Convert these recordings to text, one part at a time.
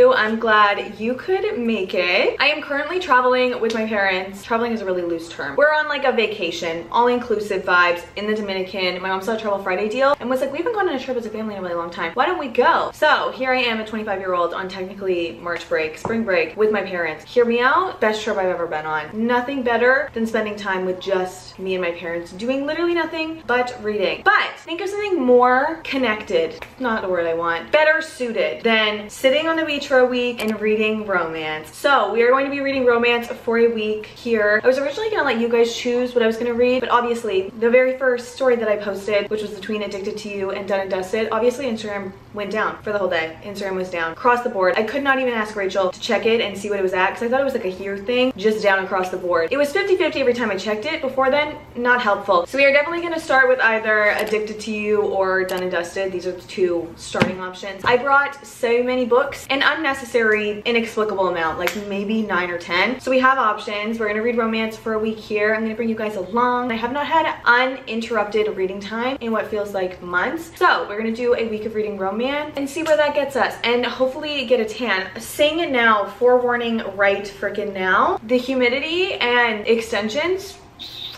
I'm glad you could make it. I am currently traveling with my parents. Traveling is a really loose term. We're on like a vacation, all-inclusive vibes in the Dominican. My mom saw a Travel Friday deal and was like, we haven't gone on a trip as a family in a really long time. Why don't we go? So here I am, a 25-year-old on technically March break, spring break with my parents. Hear me out, best trip I've ever been on. Nothing better than spending time with just me and my parents doing literally nothing but reading. But think of something more connected, not the word I want, better suited than sitting on the beach for a week and reading romance. So we are going to be reading romance for a week here. I was originally gonna let you guys choose what I was gonna read, but obviously the very first story that I posted, which was between Addicted to You and Done and Dusted, obviously Instagram went down for the whole day. Instagram was down across the board. I could not even ask Rachel to check it and see what it was at because I thought it was like a here thing, just down across the board. It was 50-50 every time I checked it. Before then, not helpful. So we are definitely gonna start with either Addicted to You or Done and Dusted. These are the two starting options. I brought so many books, and unnecessary, inexplicable amount, like maybe 9 or 10. So we have options. We're gonna read romance for a week here. I'm gonna bring you guys along. I have not had uninterrupted reading time in what feels like months. So we're gonna do a week of reading romance and see where that gets us, and hopefully get a tan. Saying it now, forewarning right freaking now, the humidity and extensions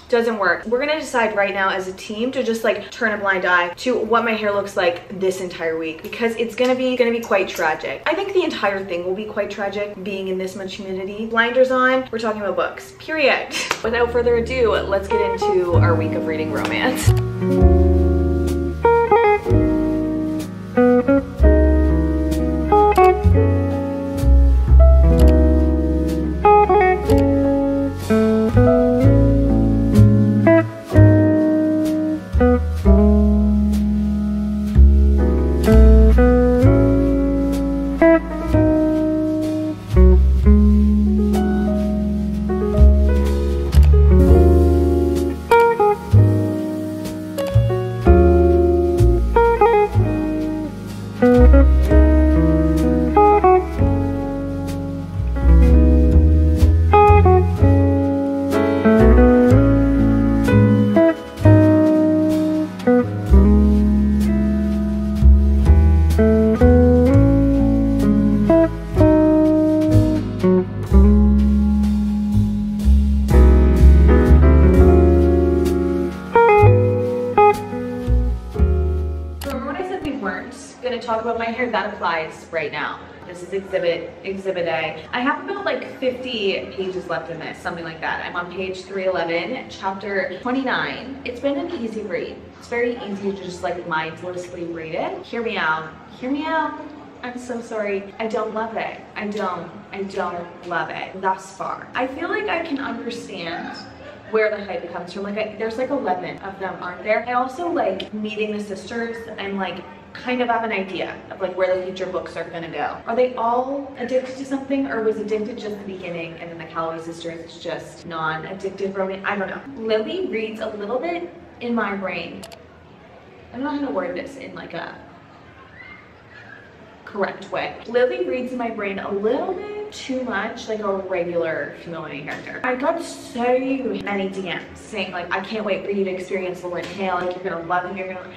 doesn't work. We're gonna decide right now as a team to just like turn a blind eye to what my hair looks like this entire week, because it's gonna be quite tragic. I think the entire thing will be quite tragic, being in this much humidity. Blinders on, we're talking about books, period. Without further ado, let's get into our week of reading romance. That applies right now. This is exhibit A. I have about like 50 pages left in this, something like that. I'm on page 311, chapter 29. It's been an easy read. It's very easy to just like mindlessly read it. Hear me out. Hear me out. I'm so sorry. I don't love it. I don't love it thus far. I feel like I can understand where the hype comes from. Like there's like 11 of them, aren't there? I also like meeting the sisters and like kind of have an idea of like where the future books are gonna go. Are they all addicted to something, or was addicted just the beginning and then the Calloway sisters is just non-addicted romance? I don't know. Lily reads a little bit in my brain. I'm not gonna word this in like a correct way. Lily reads in my brain a little bit too much like a regular female-only character. I got so many DMs saying like, I can't wait for you to experience the Lynn Hale, like you're gonna love him, you're gonna...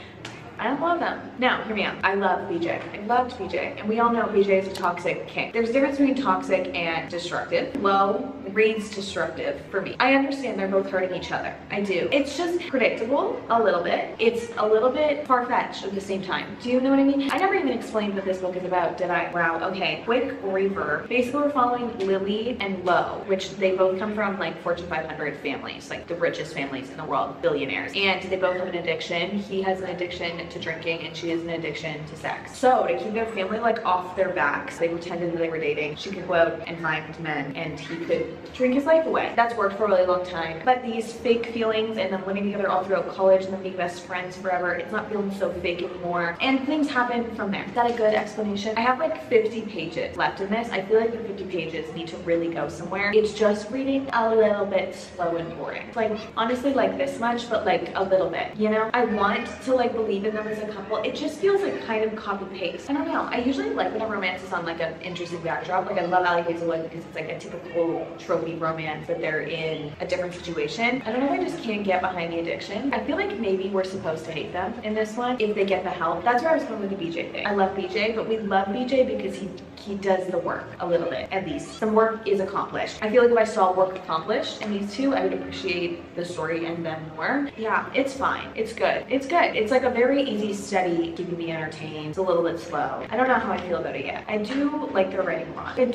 I don't love them. Now, hear me out. I love BJ. I loved BJ. And we all know BJ is a toxic king. There's a difference between toxic and destructive. Low reads destructive for me. I understand they're both hurting each other. I do. It's just predictable a little bit. It's a little bit far-fetched at the same time. Do you know what I mean? I never even explained what this book is about, did I? Wow, okay. Quick reverb. Basically, we're following Lily and Low, which they both come from like Fortune 500 families, like the richest families in the world, billionaires. And they both have an addiction. He has an addiction to drinking, and she has an addiction to sex. So to keep their family like off their backs, they pretended that they were dating. She could go out and find men, and he could drink his life away. That's worked for a really long time. But these fake feelings and them living together all throughout college and them being best friends forever, it's not feeling so fake anymore. And things happen from there. Is that a good explanation? I have like 50 pages left in this. I feel like the 50 pages need to really go somewhere. It's just reading a little bit slow and boring. Like honestly like this much, but like a little bit, you know? I want to like believe in them as a couple. It just feels like kind of copy paste. I don't know. I usually like when a romance is on like an interesting backdrop. Like I love Ali Hazelwood because it's like a typical tropey romance, but they're in a different situation. I don't know if I just can't get behind the addiction. I feel like maybe we're supposed to hate them in this one if they get the help. That's where I was going with the BJ thing. I love BJ, but we love BJ because he does the work a little bit, at least. Some work is accomplished. I feel like if I saw work accomplished in these two, I would appreciate the story and them more. Yeah, it's fine. It's good. It's good. It's like a very easy study, keeping me entertained. It's a little bit slow. I don't know how I feel about it yet. I do like their writing a lot. I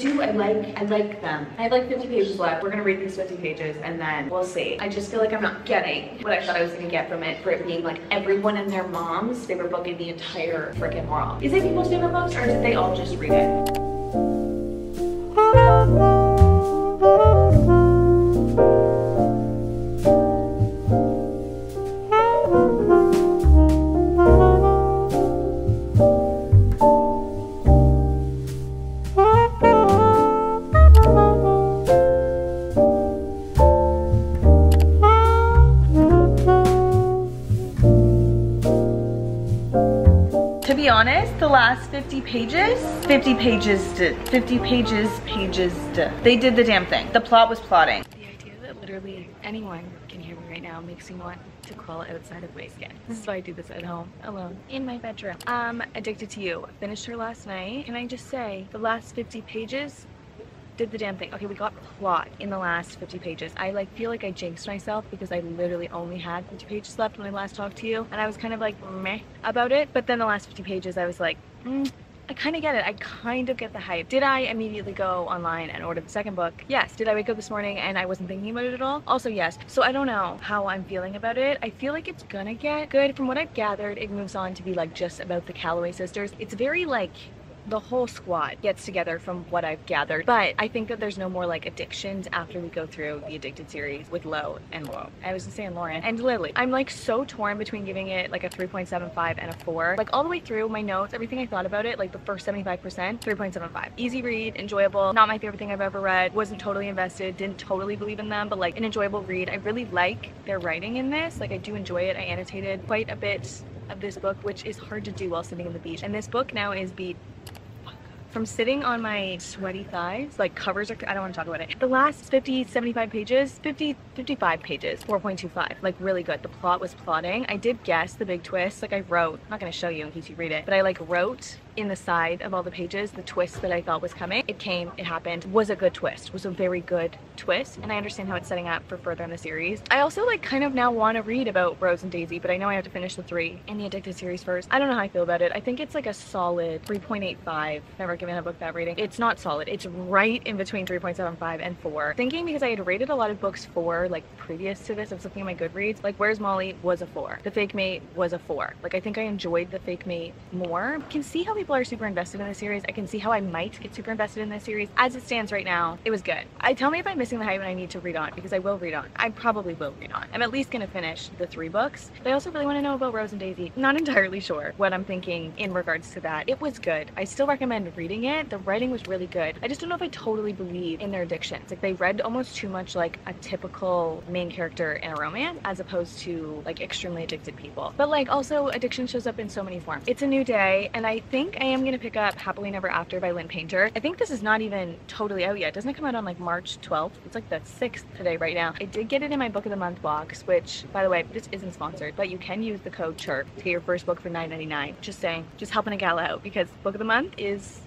like them. I have like 50 pages left. We're gonna read these 50 pages and then we'll see. I just feel like I'm not getting what I thought I was gonna get from it, for it being like everyone and their moms. They were booking the entire freaking world. Is it people's favorite books or did they all just read it? Honest, the last 50 pages, they did the damn thing. The plot was plotting. The idea that literally anyone can hear me right now makes me want to crawl outside of my skin. This is why I do this at home, alone, in my bedroom. Addicted to You. Finished her last night. Can I just say, the last 50 pages did the damn thing. Okay, we got plot in the last 50 pages. I like feel like I jinxed myself because I literally only had 50 pages left when I last talked to you, and I was kind of like meh about it. But then the last 50 pages, I was like, I kind of get it. I kind of get the hype. Did I immediately go online and order the second book? Yes. Did I wake up this morning and I wasn't thinking about it at all? Also yes. So I don't know how I'm feeling about it. I feel like it's gonna get good. From what I've gathered, it moves on to be like just about the Calloway sisters. It's very like the whole squad gets together from what I've gathered, but I think that there's no more like addictions after we go through the Addicted series with Lo and Lo. I was gonna say Lauren and Lily. I'm like so torn between giving it like a 3.75 and a 4. Like all the way through my notes, everything I thought about it, like the first 75%, 3.75. Easy read, enjoyable, not my favorite thing I've ever read, wasn't totally invested, didn't totally believe in them, but like an enjoyable read. I really like their writing in this. Like I do enjoy it. I annotated quite a bit of this book, which is hard to do while sitting on the beach. And this book now is beat from sitting on my sweaty thighs, like covers are, I don't want to talk about it. The last 50, 75 pages, 55 pages, 4.25, like really good. The plot was plotting. I did guess the big twist, like I wrote, I'm not going to show you in case you read it, but I like wrote in the side of all the pages the twist that I thought was coming. It came, it happened, was a good twist, was a very good twist, and I understand how it's setting up for further in the series. I also like kind of now want to read about Rose and Daisy, but I know I have to finish the 3 in the Addicted series first. I don't know how I feel about it. I think it's like a solid 3.85. Never given a book that rating. It's not solid. It's right in between 3.75 and 4. Thinking because I had rated a lot of books 4 like previous to this, I was looking at my Goodreads, like Where's Molly was a 4. The Fake Mate was a 4. Like I think I enjoyed The Fake Mate more. I can see how people are super invested in this series. I can see how I might get super invested in this series. As it stands right now, it was good. I tell me if I'm missing the hype and I need to read on, because I will read on. I probably will read on. I'm at least gonna finish the 3 books. But I also really want to know about Rose and Daisy. Not entirely sure what I'm thinking in regards to that. It was good. I still recommend reading it. The writing was really good. I just don't know if I totally believe in their addictions. Like they read almost too much like a typical main character in a romance as opposed to like extremely addicted people. But like also addiction shows up in so many forms. It's a new day, and I think I am gonna pick up Happily Never After by Lynn Painter. I think this is not even totally out yet. Doesn't it come out on like March 12th? It's like the 6th today right now. I did get it in my book of the month box, which by the way, this isn't sponsored, but you can use the code CHIRP to get your first book for $9.99. Just saying, just helping a gal out, because book of the month is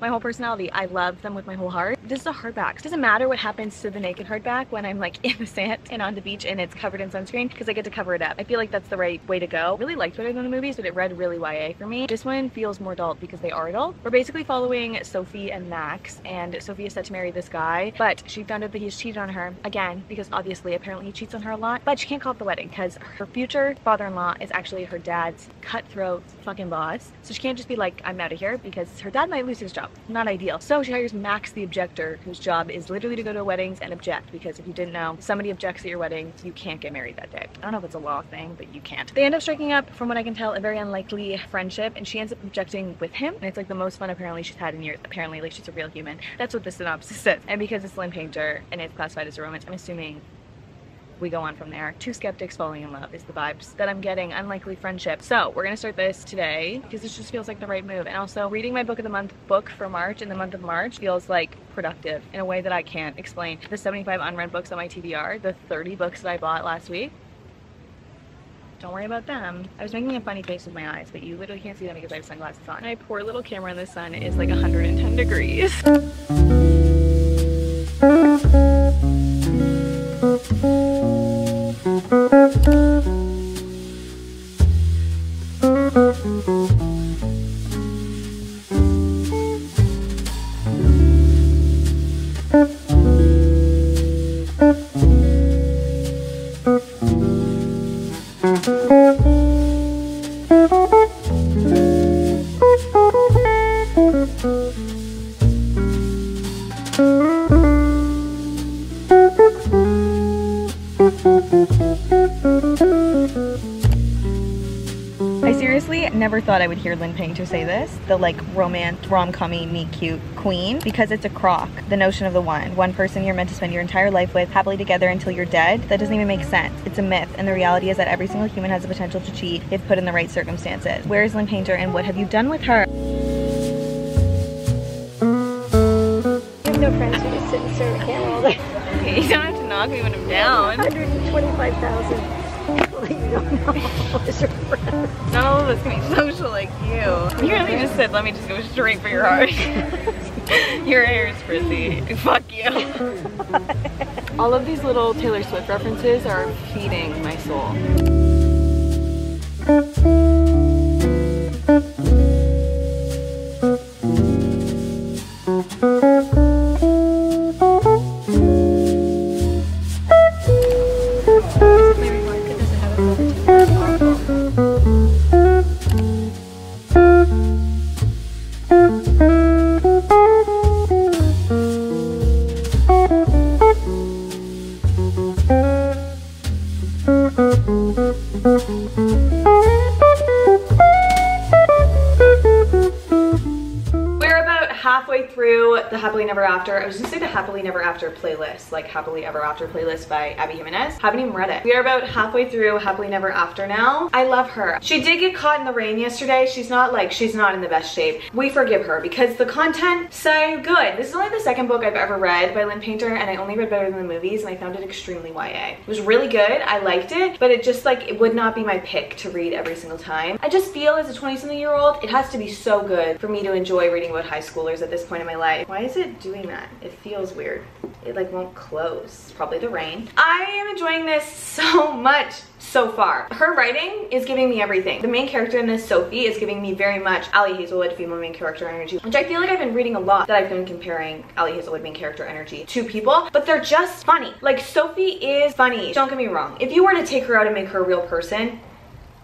my whole personality. I love them with my whole heart. This is a hardback. It doesn't matter what happens to the naked hardback when I'm like in the sand and on the beach and it's covered in sunscreen, because I get to cover it up. I feel like that's the right way to go. Really liked Better Than the Movies, but it read really YA for me. This one feels more adult because they are adult. We're basically following Sophie and Max, and Sophie is set to marry this guy, but she found out that he's cheated on her again, because obviously apparently he cheats on her a lot, but she can't call off the wedding because her future father-in-law is actually her dad's cutthroat fucking boss. So she can't just be like, I'm out of here, because her dad might lose his job. Not ideal. So she hires Max the objector director whose job is literally to go to weddings and object, because if you didn't know, if somebody objects at your wedding, you can't get married that day. I don't know if it's a law thing, but you can't. They end up striking up, from what I can tell, a very unlikely friendship, and she ends up objecting with him, and it's like the most fun apparently she's had in years. Apparently, like, she's a real human. That's what the synopsis says. And because it's Lynn Painter and it's classified as a romance, I'm assuming we go on from there. Two skeptics falling in love is the vibes that I'm getting. Unlikely friendship. So we're gonna start this today because this just feels like the right move. And also reading my book of the month book for March in the month of March feels like productive in a way that I can't explain. The 75 unread books on my TBR, the 30 books that I bought last week, don't worry about them. I was making a funny face with my eyes, but you literally can't see them because I have sunglasses on. My poor little camera in the sun is like 110 degrees. Never thought I would hear Lynn Painter say this, the like romance, rom-commy, meet-cute queen, because it's a crock, the notion of the one person you're meant to spend your entire life with, happily together until you're dead. That doesn't even make sense. It's a myth, and the reality is that every single human has the potential to cheat if put in the right circumstances. Where is Lynn Painter, and what have you done with her? I have no friends who just sit and stare at the camera all day. Okay, you don't have to knock me when I'm down. 125,000. You don't know all of your friends. Not all of us can be social like you. You really just said, let me just go straight for your heart. Your hair is frizzy. Fuck you. All of these little Taylor Swift references are feeding my soul. Happily Never After. I was gonna say the Happily Never After playlist, like Happily Ever After playlist by Abby Jimenez. Haven't even read it. We are about halfway through Happily Never After now. I love her. She did get caught in the rain yesterday. She's not in the best shape. We forgive her because the content so good. This is only the second book I've ever read by Lynn Painter, and I only read Better Than the Movies, and I found it extremely YA. It was really good. I liked it, but it just like, it would not be my pick to read every single time. I just feel as a 20-something-year-old, it has to be so good for me to enjoy reading about high schoolers at this point in my life. Why is it doing that? It feels weird. It like won't close. It's probably the rain. I am enjoying this so much so far. Her writing is giving me everything. The main character in this, Sophie, is giving me very much Ali Hazelwood female main character energy, which I feel like I've been reading a lot, that I've been comparing Ali Hazelwood main character energy to people, but they're just funny. Like, Sophie is funny. Don't get me wrong. If you were to take her out and make her a real person,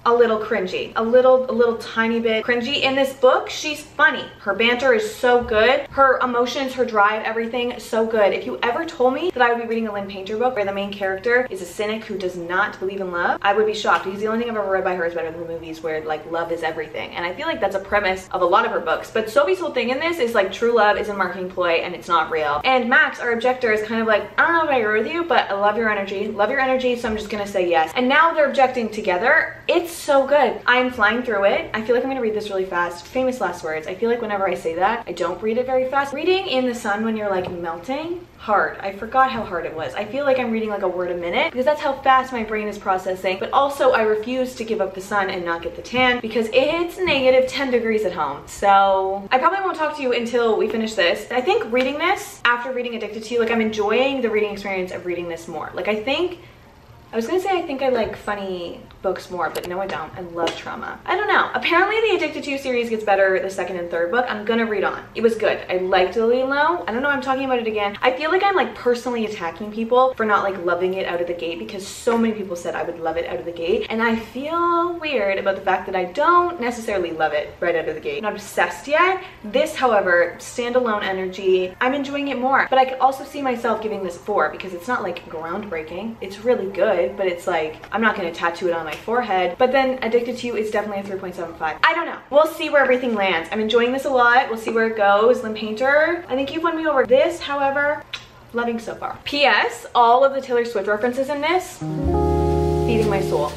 a little cringy, a little tiny bit cringy. In this book, she's funny. Her banter is so good. Her emotions, her drive, everything, so good. If you ever told me that I would be reading a Lynn Painter book where the main character is a cynic who does not believe in love, I would be shocked, because the only thing I've ever read by her is Better Than the Movies, where like love is everything. And I feel like that's a premise of a lot of her books. But Sophie's whole thing in this is like true love is a marketing ploy and it's not real. And Max, our objector, is kind of like, I don't know if I agree with you, but I love your energy, so I'm just gonna say yes. And now they're objecting together. It's so good. I am flying through it. I feel like I'm gonna read this really fast. Famous last words. I feel like whenever I say that, I don't read it very fast. Reading in the sun when you're like melting, hard. I forgot how hard it was. I feel like I'm reading like a word a minute, because that's how fast my brain is processing. But also I refuse to give up the sun and not get the tan, because it's -10 degrees at home. So I probably won't talk to you until we finish this. I think reading this after reading Addicted to You, like I'm enjoying the reading experience of reading this more. Like I think I was gonna say I think I like funny books more, but no I don't. I love trauma. I don't know. Apparently the Addicted to You series gets better the second and third book. I'm gonna read on. It was good. I liked Lilo. I don't know, I'm talking about it again. I feel like I'm like personally attacking people for not like loving it out of the gate, because so many people said I would love it out of the gate, and I feel weird about the fact that I don't necessarily love it right out of the gate. I'm not obsessed yet. This, however, standalone energy, I'm enjoying it more. But I could also see myself giving this 4 because it's not like groundbreaking. It's really good, but it's like I'm not gonna tattoo it on my forehead. But then Addicted to You is definitely a 3.75. I don't know, we'll see where everything lands. I'm enjoying this a lot, we'll see where it goes. Lynn Painter, I think you've won me over. This, however, loving so far. P.S. all of the Taylor Swift references in this, feeding my soul.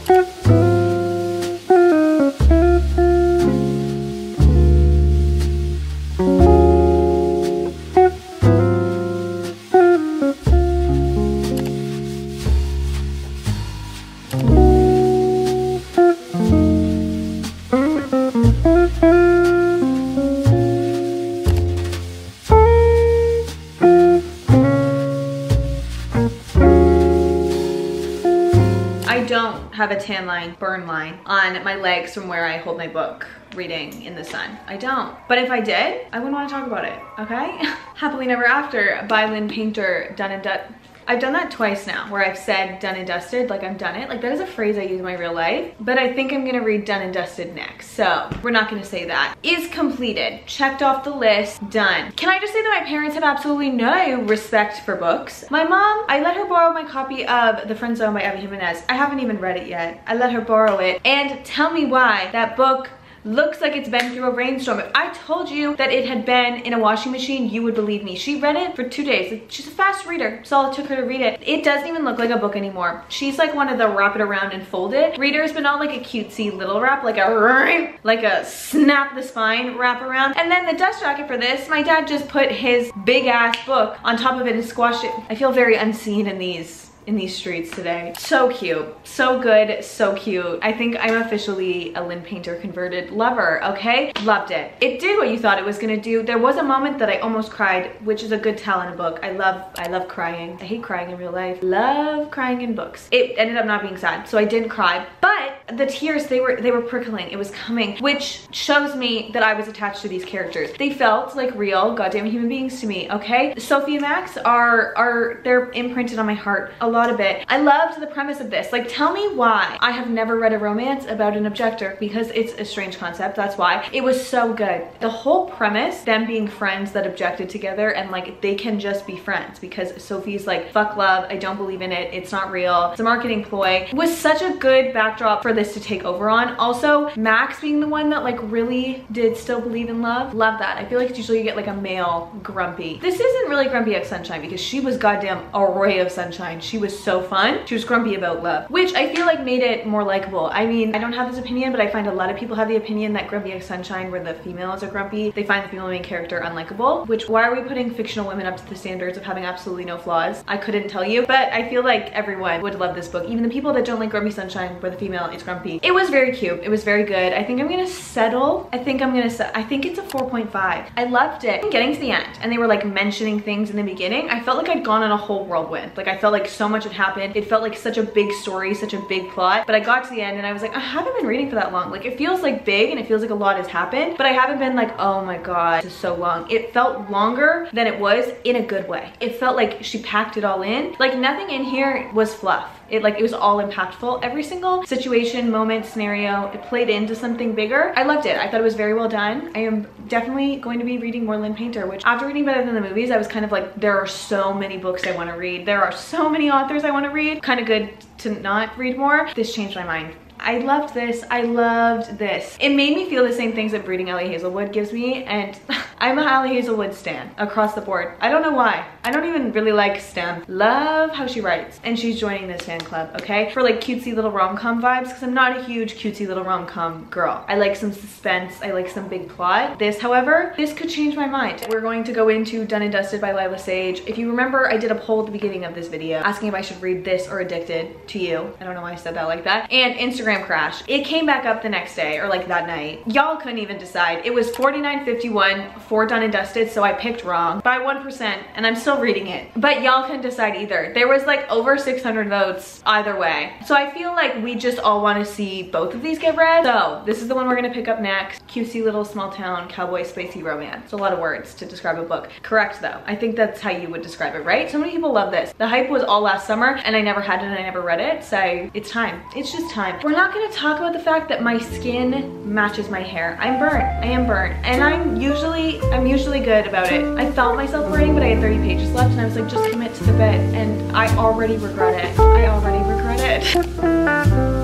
Have a tan line, burn line on my legs from where I hold my book reading in the sun. I don't. But if I did, I wouldn't want to talk about it, okay? Happily Never After by Lynn Painter, Done and Dusted. I've done that twice now, where I've said Done and Dusted, like I've done it. Like that is a phrase I use in my real life, but I think I'm gonna read Done and Dusted next. So we're not gonna say that. Is completed, checked off the list, done. Can I just say that my parents have absolutely no respect for books? My mom, I let her borrow my copy of The Friend Zone by Abby Jimenez. I haven't even read it yet. I let her borrow it and tell me why that book looks like it's been through a rainstorm. If I told you that it had been in a washing machine, you would believe me. She read it for 2 days. She's a fast reader, so all it took her to read it. It doesn't even look like a book anymore. She's like one of the wrap it around and fold it readers, but not like a cutesy little wrap, like a snap the spine wrap around. And then the dust jacket for this, my dad just put his big ass book on top of it and squashed it. I feel very unseen in these streets today. So cute, so good, so cute. I think I'm officially a Lynn Painter converted lover, okay? Loved it. It did what you thought it was gonna do. There was a moment that I almost cried, which is a good tell in a book. I love crying. I hate crying in real life. Love crying in books. It ended up not being sad, so I didn't cry, but the tears, they were prickling. It was coming, which shows me that I was attached to these characters. They felt like real goddamn human beings to me, okay? Sophie and Max they're imprinted on my heart. A lot of it. I loved the premise of this. Like, tell me why I have never read a romance about an objector, because it's a strange concept. That's why it was so good. The whole premise, them being friends that objected together, and like they can just be friends because Sophie's like, fuck love, I don't believe in it, it's not real, it's a marketing ploy, was such a good backdrop for this to take over on. Also, Max being the one that like really did still believe in love. Love that. I feel like it's usually you get like a male grumpy. This isn't really grumpy ex Sunshine, because she was goddamn a ray of sunshine. She was so fun. She was grumpy about love, which I feel like made it more likable. I mean, I don't have this opinion, but I find a lot of people have the opinion that Grumpy Ex Sunshine, where the females are grumpy, they find the female main character unlikable, which why are we putting fictional women up to the standards of having absolutely no flaws? I couldn't tell you, but I feel like everyone would love this book. Even the people that don't like Grumpy Sunshine, where the female is grumpy. It was very cute. It was very good. I think I'm gonna settle. I think it's a 4.5. I loved it. I'm getting to the end and they were like mentioning things in the beginning. I felt like I'd gone on a whole whirlwind. Like I felt like so much had happened. It felt like such a big story, such a big plot, but I got to the end and I was like, I haven't been reading for that long. Like it feels like big and it feels like a lot has happened, but I haven't been like, oh my god, this is so long. It felt longer than it was in a good way. It felt like she packed it all in. Like nothing in here was fluff. It was all impactful. Every single situation, moment, scenario, it played into something bigger. I loved it. I thought it was very well done. I am definitely going to be reading more Lynn Painter, which after reading Better Than the Movies, I was kind of like, there are so many books I want to read. There are so many authors I want to read. Kind of good to not read more. This changed my mind. I loved this. I loved this. It made me feel the same things that reading Ali Hazelwood gives me, and I'm an Ali Hazelwood stan across the board. I don't know why. I don't even really like stan. Love how she writes, and she's joining the stan club, okay? For like cutesy little rom-com vibes, because I'm not a huge cutesy little rom-com girl. I like some suspense. I like some big plot. This, however, this could change my mind. We're going to go into Done and Dusted by Lila Sage. If you remember, I did a poll at the beginning of this video asking if I should read this or Addicted to You. I don't know why I said that like that. And Instagram crash. It came back up the next day, or like that night. Y'all couldn't even decide. It was $49.51 for Done and Dusted, so I picked wrong by 1%, and I'm so still reading it, but y'all can decide either. There was like over 600 votes either way. So I feel like we just all want to see both of these get read. So this is the one we're going to pick up next. Cutesy little small town cowboy spacey romance. It's a lot of words to describe a book. Correct though. I think that's how you would describe it, right? So many people love this. The hype was all last summer and I never had it and I never read it. So it's time. It's just time. We're not going to talk about the fact that my skin matches my hair. I'm burnt. I am burnt. And I'm usually good about it. I felt myself burning, but I had 30 pages left and I was like, just commit to the bit. And I already regret it. I already regret it.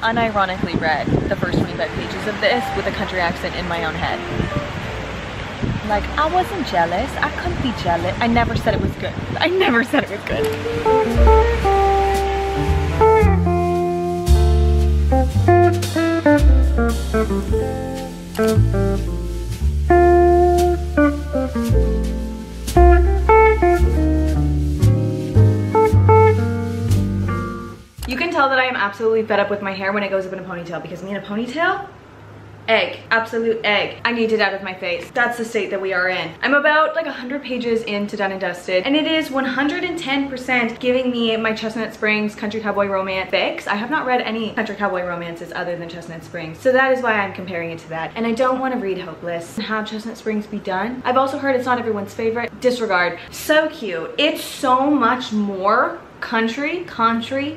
Unironically read the first 25 pages of this with a country accent in my own head. Like, I wasn't jealous. I couldn't be jealous. I never said it was good. I never said it was good. Absolutely fed up with my hair when it goes up in a ponytail, because me in a ponytail, egg, absolute egg. I need it out of my face. That's the state that we are in. I'm about like 100 pages into Done and Dusted, and it is 110% giving me my Chestnut Springs country cowboy romance fix. I have not read any country cowboy romances other than Chestnut Springs, so that is why I'm comparing it to that. And I don't want to read Hopeless and How Chestnut Springs Be Done. I've also heard it's not everyone's favorite. Disregard. So cute. It's so much more country.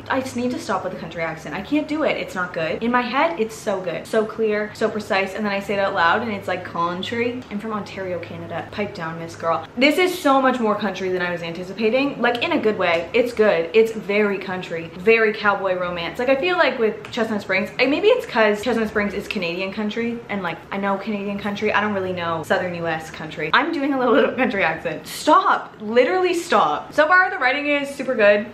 I just need to stop with the country accent. I can't do it. It's not good. In my head, it's so good, so clear, so precise, and then I say it out loud and it's like country. I'm from Ontario, Canada. Pipe down, Miss Girl. This is so much more country than I was anticipating, like in a good way. It's good. It's very country, very cowboy romance. Like I feel like with Chestnut Springs, maybe it's because Chestnut Springs is Canadian country, and like I know Canadian country. I don't really know Southern US country. I'm doing a little bit of country accent. Stop. Literally stop. So far the writing is super good.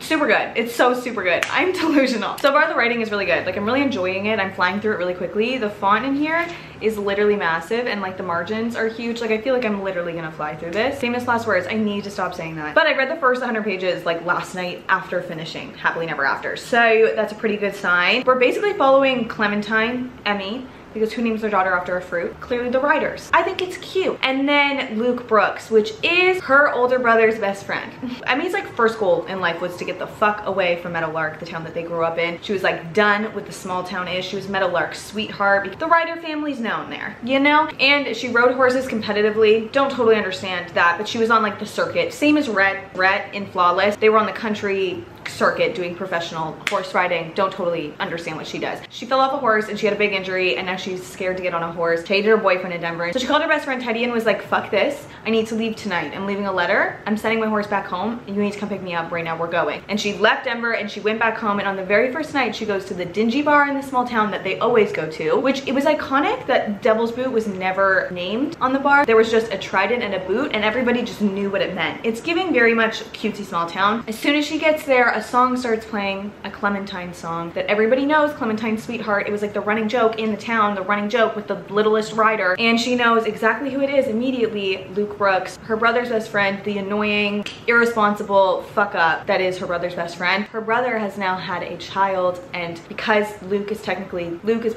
Super good. It's so super good. I'm delusional. So far the writing is really good. Like I'm really enjoying it. I'm flying through it really quickly. The font in here is literally massive, and like the margins are huge. Like I feel like I'm literally gonna fly through this. Famous last words. I need to stop saying that. But I read the first 100 pages like last night after finishing Happily Never After. So that's a pretty good sign. We're basically following Clementine, Emmy, because who names their daughter after a fruit? Clearly the writers. I think it's cute. And then Luke Brooks, which is her older brother's best friend. Emmy's like first goal in life was to get the fuck away from Meadowlark, the town that they grew up in. She was like done with the small town ish. She was Meadowlark's sweetheart. The Ryder family's known there, you know? And she rode horses competitively. Don't totally understand that, but she was on like the circuit. Same as Rhett in Flawless. They were on the country circuit doing professional horse riding. Don't totally understand what she does. She fell off a horse and she had a big injury, and now she's scared to get on a horse. She hated her boyfriend in Denver, so she called her best friend Teddy and was like, fuck this, I need to leave tonight. I'm leaving a letter. I'm sending my horse back home. You need to come pick me up right now. We're going. And she left Denver and she went back home, and on the very first night she goes to the dingy bar in the small town that they always go to, which it was iconic that Devil's Boot was never named on the bar. There was just a trident and a boot and everybody just knew what it meant. It's giving very much cutesy small town. As soon as she gets there, a song starts playing, a Clementine song that everybody knows, Clementine's sweetheart. It was like the running joke in the town, the running joke with the littlest rider, and she knows exactly who it is immediately. Luke Brooks, her brother's best friend, the annoying, irresponsible fuck up that is her brother's best friend. Her brother has now had a child, and because Luke has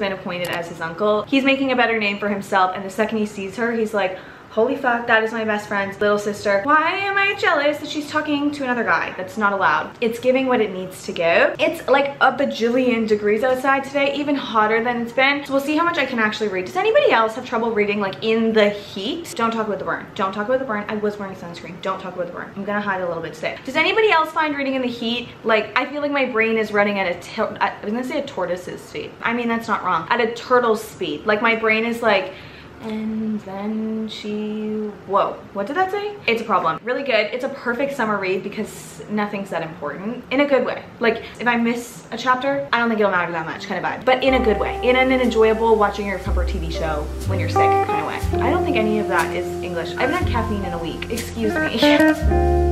been appointed as his uncle, he's making a better name for himself, and the second he sees her, he's like, holy fuck, that is my best friend's little sister. Why am I jealous that she's talking to another guy? That's not allowed. It's giving what it needs to give. It's like a bajillion degrees outside today, even hotter than it's been. So we'll see how much I can actually read. Does anybody else have trouble reading like in the heat? Don't talk about the burn. Don't talk about the burn. I was wearing sunscreen. Don't talk about the burn. I'm gonna hide a little bit today. Does anybody else find reading in the heat? Like, I feel like my brain is running at I was gonna say a tortoise's speed. I mean, that's not wrong. At a turtle's speed. Like my brain is like, and then she, whoa, what did that say? It's a problem. Really good. It's a perfect summer read because nothing's that important, in a good way. Like, if I miss a chapter, I don't think it'll matter that much kind of vibe, but in a good way, in an enjoyable watching your comfort TV show when you're sick kind of way. I don't think any of that is English. I haven't had caffeine in a week, excuse me.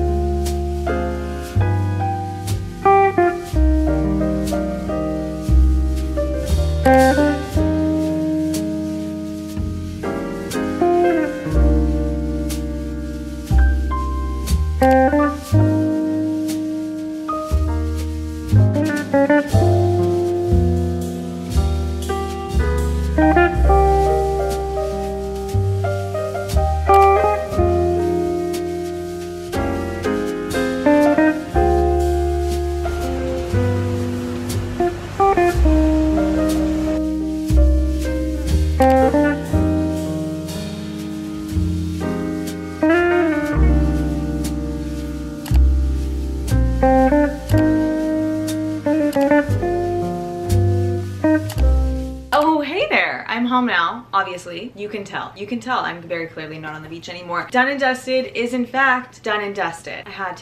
Obviously, you can tell I'm very clearly not on the beach anymore. Done and Dusted is in fact done and dusted. I had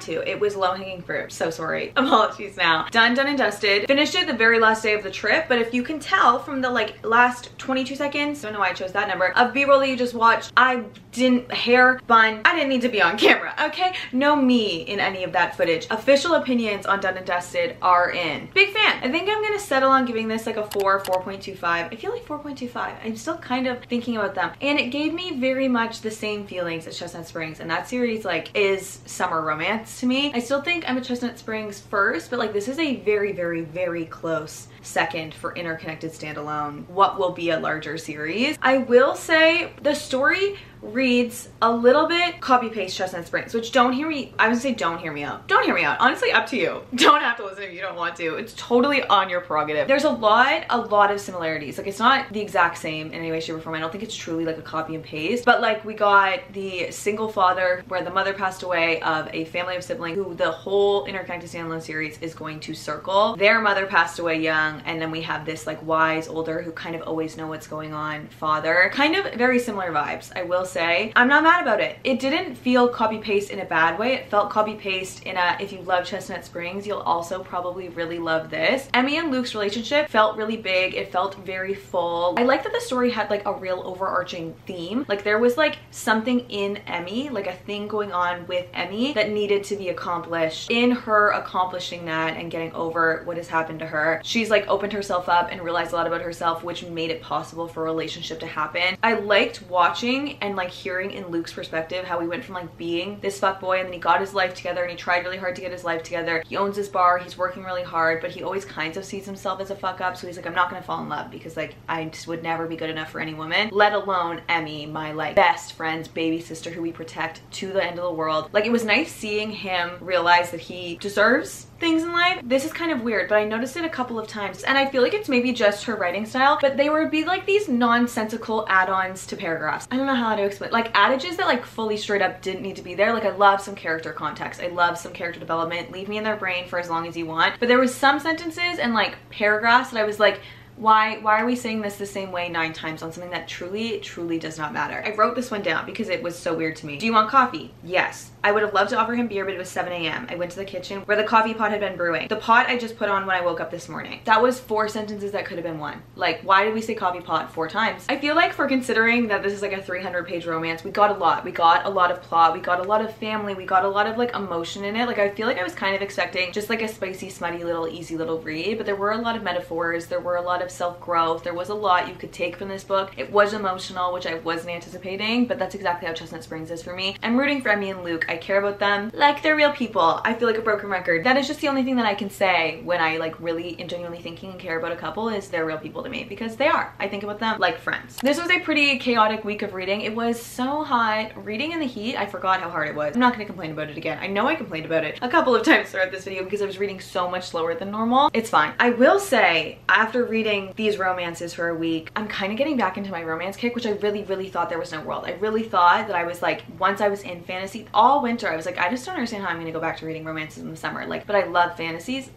to. It was low-hanging fruit. So sorry. Apologies now. Done and Dusted. Finished it the very last day of the trip, but if you can tell from the like last 22 seconds, don't know why I chose that number, of B-roll that you just watched, I didn't, hair, bun, I didn't need to be on camera, okay? No me in any of that footage. Official opinions on Done and Dusted are in. Big fan. I think I'm gonna settle on giving this like a 4, 4.25. I feel like 4.25. I'm still kind of thinking about them, and it gave me very much the same feelings as Chestnut Springs, and that series like is summer romance to me. I still think I'm a Chestnut Springs first, but like this is a very, very, very close second for interconnected standalone, what will be a larger series. I will say the story reads a little bit copy-paste Chestnut Springs, which don't hear me, I would say don't hear me out. Don't hear me out. Honestly, up to you. Don't have to listen if you don't want to. It's totally on your prerogative. There's a lot of similarities. Like it's not the exact same in any way, shape or form. I don't think it's truly like a copy and paste, but like we got the single father where the mother passed away of a family of siblings who the whole interconnected standalone series is going to circle. Their mother passed away young, and then we have this like wise, older, who kind of always know what's going on father. Kind of very similar vibes, I will say. I'm not mad about it. It didn't feel copy-paste in a bad way. It felt copy-paste in a, if you love Chestnut Springs, you'll also probably really love this. Emmy and Luke's relationship felt really big. It felt very full. I like that the story had like a real overarching theme. Like there was like something in Emmy, like a thing going on with Emmy that needed to be accomplished. In her accomplishing that and getting over what has happened to her, she's like opened herself up and realized a lot about herself, which made it possible for a relationship to happen. I liked watching and like hearing in Luke's perspective how he went from like being this fuckboy, and then he got his life together, and he tried really hard to get his life together. He owns his bar, he's working really hard, but he always kind of sees himself as a fuck up. So he's like, I'm not gonna fall in love because like I just would never be good enough for any woman, let alone Emmy, my like best friend's baby sister who we protect to the end of the world. Like it was nice seeing him realize that he deserves things in life. This is kind of weird, but I noticed it a couple of times, and I feel like it's maybe just her writing style, but they would be like these nonsensical add-ons to paragraphs. I don't know how to explain, like adages that like fully straight up didn't need to be there. Like I love some character context, I love some character development, leave me in their brain for as long as you want, but there was some sentences and like paragraphs that I was like, why are we saying this the same way 9 times on something that truly does not matter? I wrote this one down because it was so weird to me. Do you want coffee? Yes. I would have loved to offer him beer, but it was 7 a.m. I went to the kitchen where the coffee pot had been brewing. The pot I just put on when I woke up this morning. That was 4 sentences that could have been one. Like, why did we say coffee pot 4 times? I feel like for considering that this is like a 300-page romance, we got a lot. We got a lot of plot. We got a lot of family. We got a lot of like emotion in it. Like, I feel like I was kind of expecting just like a spicy, smutty little, easy little read, but there were a lot of metaphors. There were a lot of self-growth. There was a lot you could take from this book. It was emotional, which I wasn't anticipating, but that's exactly how Chestnut Springs is for me. I'm rooting for Emmy and Luke. I care about them like they're real people. I feel like a broken record. That is just the only thing that I can say when I like really and genuinely thinking and care about a couple, is they're real people to me, because they are. I think about them like friends. This was a pretty chaotic week of reading. It was so hot. Reading in the heat, I forgot how hard it was. I'm not gonna complain about it again. I know I complained about it a couple of times throughout this video because I was reading so much slower than normal. It's fine. I will say, after reading these romances for a week, I'm kind of getting back into my romance kick, which I really thought there was no world. I really thought that I was like, once I was in fantasy, all winter I was like, I just don't understand how I'm gonna go back to reading romances in the summer. Like, but I love fantasies.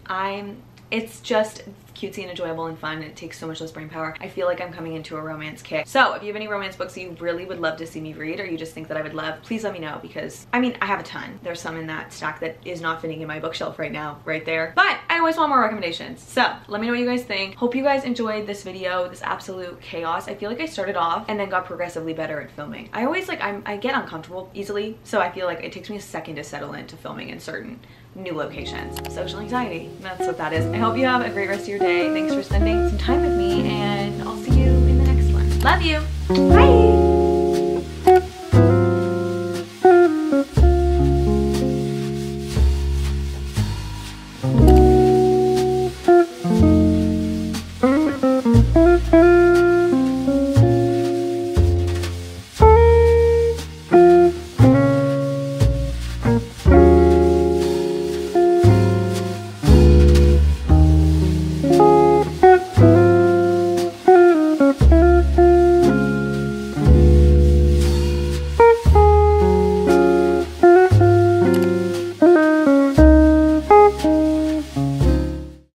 It's just cutesy and enjoyable and fun, and it takes so much less brain power. I feel like I'm coming into a romance kick. So if you have any romance books that you really would love to see me read, or you just think that I would love, please let me know, because I mean, I have a ton. There's some in that stack that is not fitting in my bookshelf right now, right there. But I always want more recommendations. So let me know what you guys think. Hope you guys enjoyed this video, this absolute chaos. I feel like I started off and then got progressively better at filming. I always like, I get uncomfortable easily. So I feel like it takes me a second to settle into filming in certain new locations. Social anxiety, that's what that is. I hope you have a great rest of your day. Thanks for spending some time with me, and I'll see you in the next one. Love you. Bye.